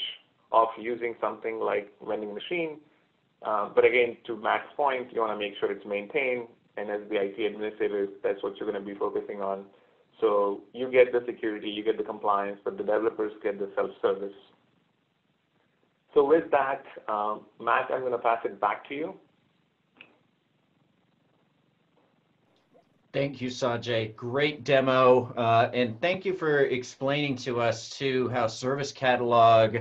of using something like vending machine. But again, to Matt's point, you want to make sure it's maintained, and as the IT administrators, that's what you're going to be focusing on. So you get the security, you get the compliance, but the developers get the self-service. So with that, Matt, I'm going to pass it back to you. Thank you, Sanjay. Great demo, and thank you for explaining to us too how service catalog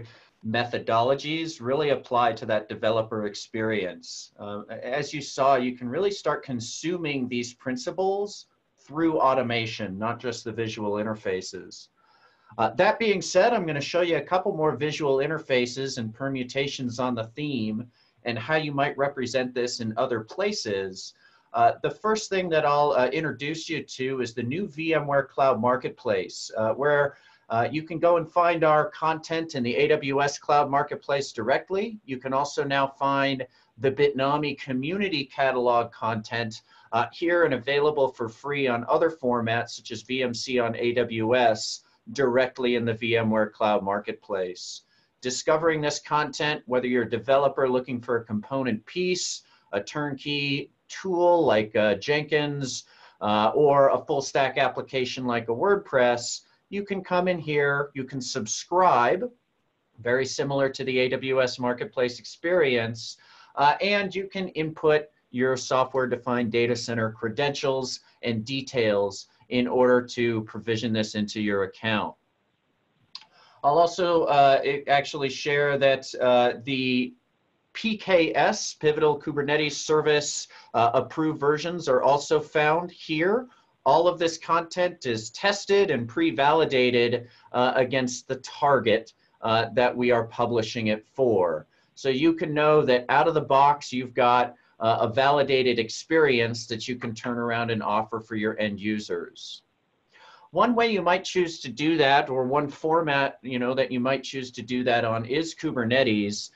methodologies really apply to that developer experience. As you saw, you can really start consuming these principles through automation, not just the visual interfaces. That being said, I'm going to show you a couple more visual interfaces and permutations on the theme and how you might represent this in other places. The first thing that I'll introduce you to is the new VMware Cloud Marketplace, where you can go and find our content in the AWS Cloud Marketplace directly. You can also now find the Bitnami community catalog content here and available for free on other formats such as VMC on AWS directly in the VMware Cloud Marketplace. Discovering this content, whether you're a developer looking for a component piece, a turnkey tool like Jenkins, or a full stack application like a WordPress, you can come in here, you can subscribe, very similar to the AWS Marketplace experience, and you can input your software-defined data center credentials and details in order to provision this into your account. I'll also actually share that the PKS, Pivotal Kubernetes Service approved versions are also found here. All of this content is tested and pre-validated against the target that we are publishing it for. So you can know that out of the box, you've got a validated experience that you can turn around and offer for your end users. One way you might choose to do that, or one format that you might choose to do that on, is Kubernetes.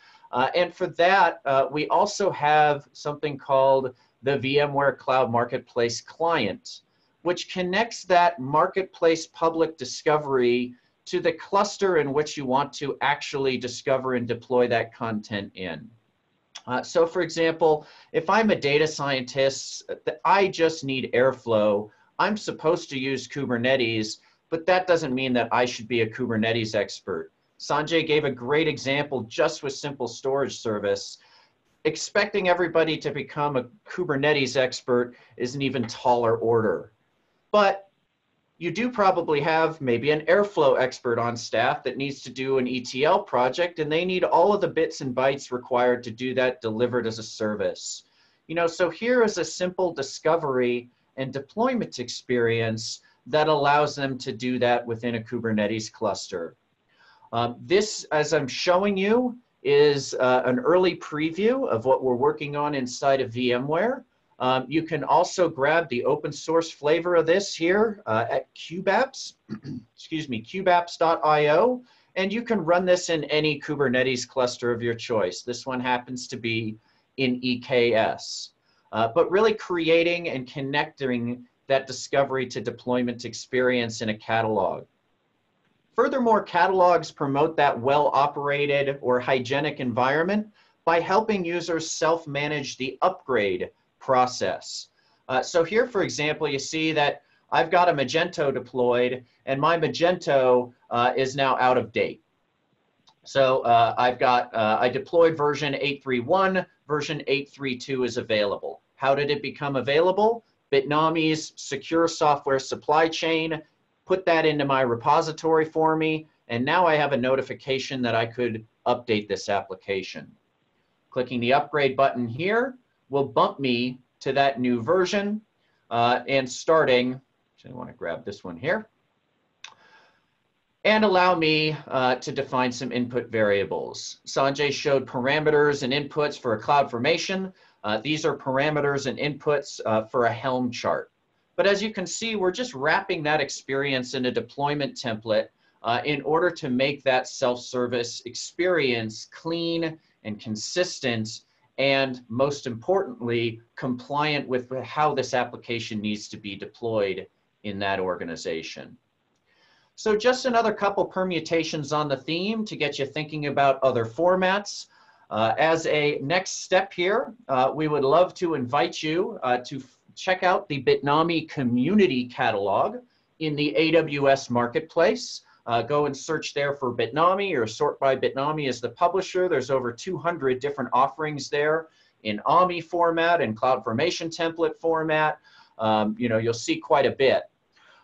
And for that, we also have something called the VMware Cloud Marketplace client, which connects that marketplace public discovery to the cluster in which you want to actually discover and deploy that content in. So for example, if I'm a data scientist, I just need Airflow. I'm supposed to use Kubernetes, but that doesn't mean that I should be a Kubernetes expert. Sanjay gave a great example just with Simple Storage Service. Expecting everybody to become a Kubernetes expert is an even taller order. But you do probably have maybe an Airflow expert on staff that needs to do an ETL project, and they need all of the bits and bytes required to do that delivered as a service. So here is a simple discovery and deployment experience that allows them to do that within a Kubernetes cluster. This, as I'm showing you, is an early preview of what we're working on inside of VMware. You can also grab the open source flavor of this here at QBapps, excuse me, QBapps.io, and you can run this in any Kubernetes cluster of your choice. This one happens to be in EKS. But really creating and connecting that discovery to deployment experience in a catalog. Furthermore, catalogs promote that well-operated or hygienic environment by helping users self-manage the upgrade process. So here, for example, you see that I've got a Magento deployed, and my Magento is now out of date. So I deployed version 8.3.1, version 8.3.2 is available. How did it become available? Bitnami's secure software supply chain, put that into my repository for me, and now I have a notification that I could update this application. Clicking the upgrade button here will bump me to that new version and starting, actually I want to grab this one here, and allow me to define some input variables. Sanjay showed parameters and inputs for a CloudFormation. These are parameters and inputs for a Helm chart. But as you can see, we're just wrapping that experience in a deployment template in order to make that self-service experience clean and consistent, and most importantly, compliant with how this application needs to be deployed in that organization. So just another couple permutations on the theme to get you thinking about other formats. As a next step here, we would love to invite you to check out the Bitnami community catalog in the AWS Marketplace. Go and search there for Bitnami or sort by Bitnami as the publisher. There's over 200 different offerings there in AMI format and CloudFormation template format. You know, you'll see quite a bit.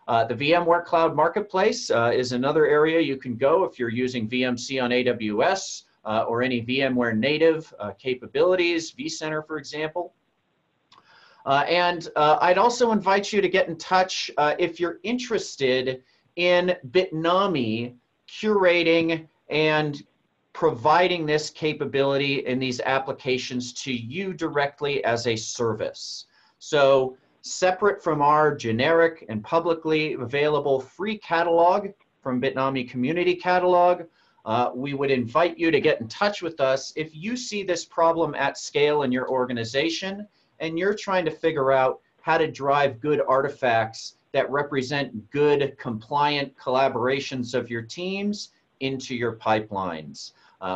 The VMware Cloud Marketplace is another area you can go if you're using VMC on AWS or any VMware native capabilities, vCenter, for example. I'd also invite you to get in touch if you're interested in Bitnami curating and providing this capability in these applications to you directly as a service. So, separate from our generic and publicly available free catalog from Bitnami Community Catalog, we would invite you to get in touch with us if you see this problem at scale in your organization and you're trying to figure out how to drive good artifacts that represent good compliant collaborations of your teams into your pipelines.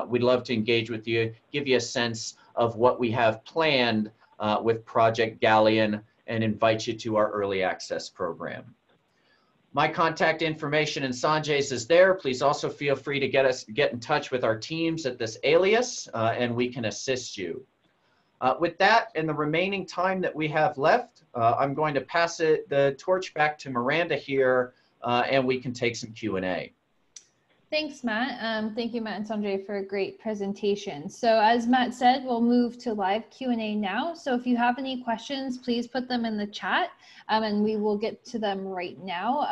We'd love to engage with you, give you a sense of what we have planned with Project Galleon, and invite you to our early access program. My contact information and Sanjay's is there. Please also feel free to get in touch with our teams at this alias and we can assist you. With that and the remaining time that we have left, I'm going to pass the torch back to Miranda here and we can take some Q&A. Thanks, Matt. Thank you, Matt and Sanjay, for a great presentation. So as Matt said, we'll move to live Q&A now. So if you have any questions, please put them in the chat and we will get to them right now.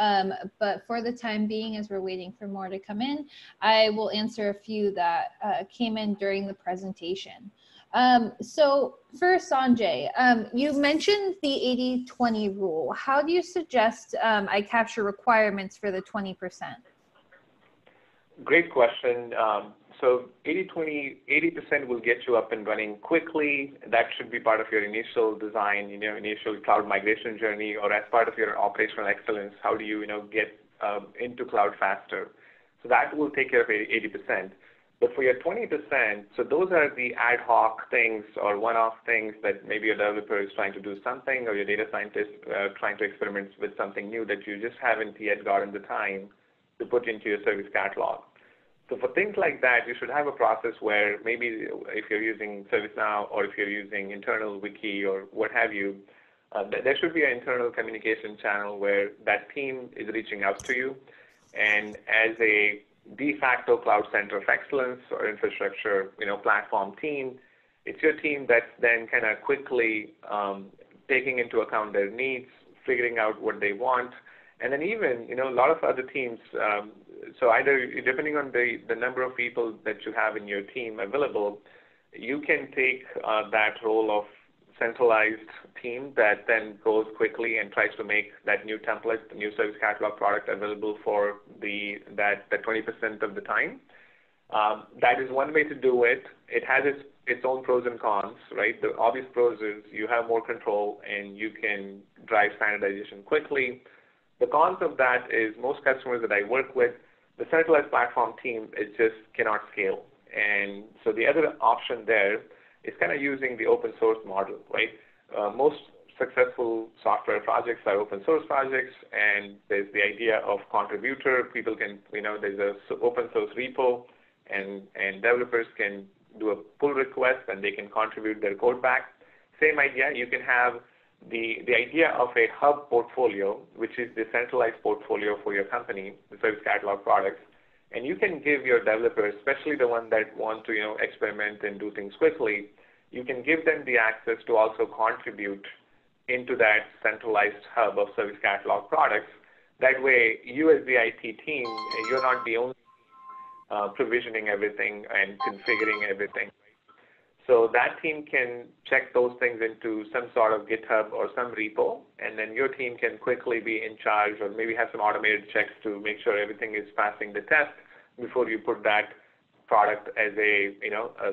But for the time being, as we're waiting for more to come in, I will answer a few that came in during the presentation. So first, Sanjay, you mentioned the 80-20 rule. How do you suggest I capture requirements for the 20%? Great question. So 80% will get you up and running quickly. That should be part of your initial design, initial cloud migration journey, or as part of your operational excellence. How do you, get into cloud faster? So that will take care of 80%. But for your 20%, so those are the ad hoc things or one-off things that maybe your developer is trying to do something, or your data scientist trying to experiment with something new that you just haven't yet gotten the time to put into your service catalog. So for things like that, you should have a process where maybe if you're using ServiceNow or if you're using internal wiki or what have you, there should be an internal communication channel where that team is reaching out to you. And as a de facto cloud center of excellence or infrastructure, platform team, it's your team that's then kind of quickly taking into account their needs, figuring out what they want. And then even, a lot of other teams, so either depending on the number of people that you have in your team available, you can take that role of centralized team that then goes quickly and tries to make that new template, the new service catalog product available for the 20% of the time. That is one way to do it. It has its own pros and cons, right? The obvious pros is you have more control and you can drive standardization quickly. The cons of that is most customers that I work with, the centralized platform team, it just cannot scale. And so the other option there is kind of using the open source model, right? Most successful software projects are open source projects, and there's the idea of contributor. People can, there's an open source repo, and developers can do a pull request, and they can contribute their code back. Same idea, you can have the idea of a hub portfolio, which is the centralized portfolio for your company, the service catalog products, and you can give your developers, especially the one that want to experiment and do things quickly, you can give them the access to also contribute into that centralized hub of service catalog products. That way, you as the IT team, you're not the only provisioning everything and configuring everything. So that team can check those things into some sort of GitHub or some repo, and then your team can quickly be in charge or maybe have some automated checks to make sure everything is passing the test before you put that product as a, a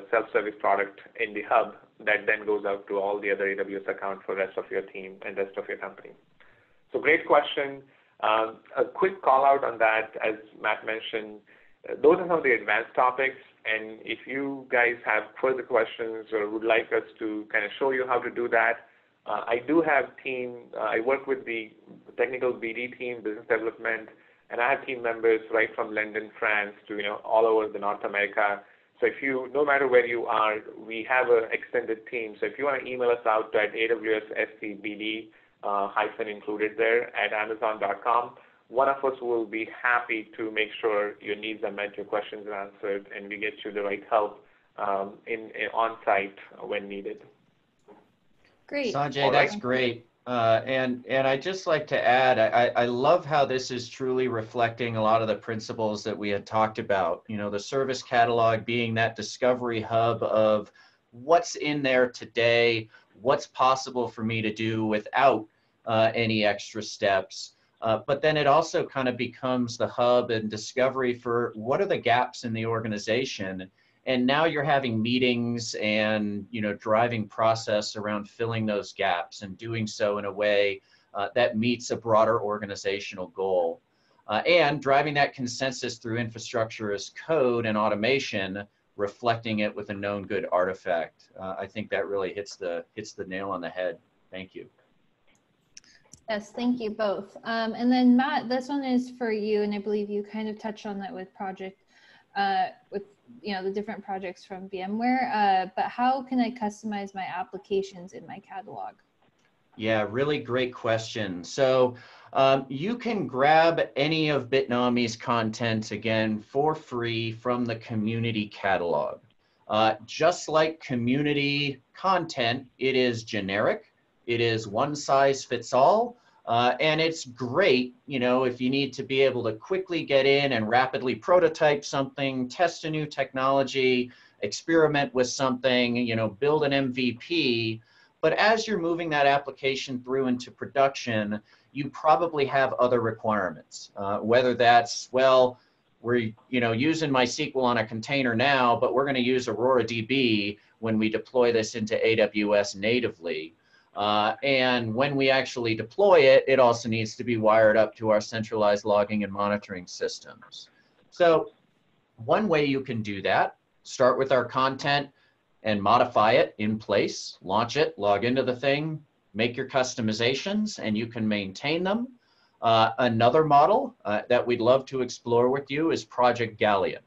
self-service product in the hub that then goes out to all the other AWS accounts for the rest of your team and rest of your company. So great question. A quick call out on that, as Matt mentioned, those are some of the advanced topics. And if you guys have further questions or would like us to kind of show you how to do that, I do have team, I work with the technical BD team, business development, and I have team members right from London, France to, all over the North America. So if you, no matter where you are, we have an extended team. So if you want to email us out at awsfcbd-included there at amazon.com, one of us will be happy to make sure your needs are met, your questions are answered, and we get you the right help on-site when needed. Great. Sanjay, right. That's great. And I'd just like to add, I love how this is truly reflecting a lot of the principles that we had talked about. The service catalog being that discovery hub of what's in there today, what's possible for me to do without any extra steps. But then it also kind of becomes the hub and discovery for what are the gaps in the organization. And now you're having meetings and driving process around filling those gaps and doing so in a way that meets a broader organizational goal. And driving that consensus through infrastructure as code and automation, reflecting it with a known good artifact. I think that really hits the nail on the head. Thank you. Yes, thank you both. And then Matt, this one is for you, and I believe you kind of touched on that with project, with the different projects from VMware. But how can I customize my applications in my catalog? Yeah, really great question. So you can grab any of Bitnami's content again for free from the community catalog. Just like community content, it is generic. It is one size fits all, and it's great, if you need to be able to quickly get in and rapidly prototype something, test a new technology, experiment with something, build an MVP. But as you're moving that application through into production, you probably have other requirements, whether that's, well, we're using MySQL on a container now, but we're going to use Aurora DB when we deploy this into AWS natively. And when we actually deploy it, it also needs to be wired up to our centralized logging and monitoring systems. So one way you can do that, start with our content and modify it in place, launch it, log into the thing, make your customizations, and you can maintain them. Another model that we'd love to explore with you is Project Galleon,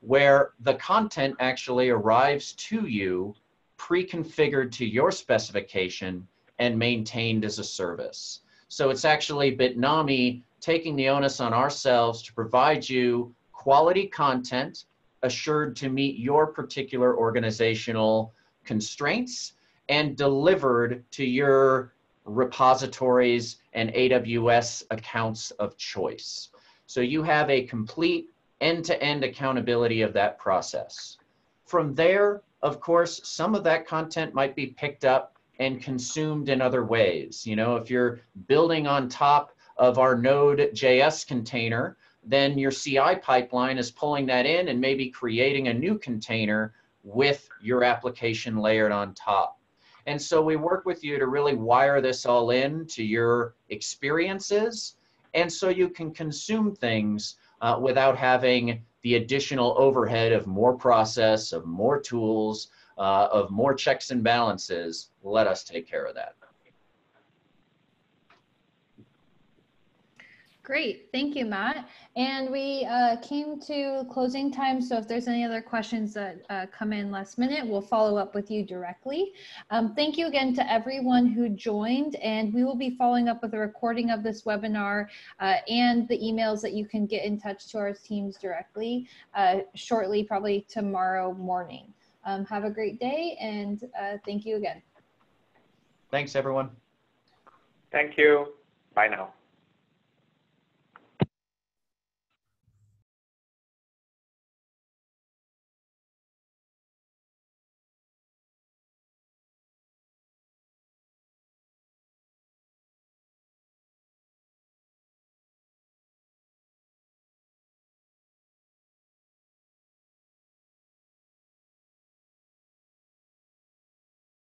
where the content actually arrives to you pre-configured to your specification and maintained as a service. So it's actually Bitnami taking the onus on ourselves to provide you quality content assured to meet your particular organizational constraints and delivered to your repositories and AWS accounts of choice. So you have a complete end-to-end accountability of that process. From there, of course, some of that content might be picked up and consumed in other ways. If you're building on top of our Node.js container, then your CI pipeline is pulling that in and maybe creating a new container with your application layered on top. And so we work with you to really wire this all in to your experiences, and so you can consume things without having the additional overhead of more process, of more tools, of more checks and balances. Let us take care of that. Great, thank you, Matt. And we came to closing time, so if there's any other questions that come in last minute, we'll follow up with you directly. Thank you again to everyone who joined, and we will be following up with a recording of this webinar and the emails that you can get in touch to our teams directly shortly, probably tomorrow morning. Have a great day, and thank you again. Thanks, everyone. Thank you. Bye now.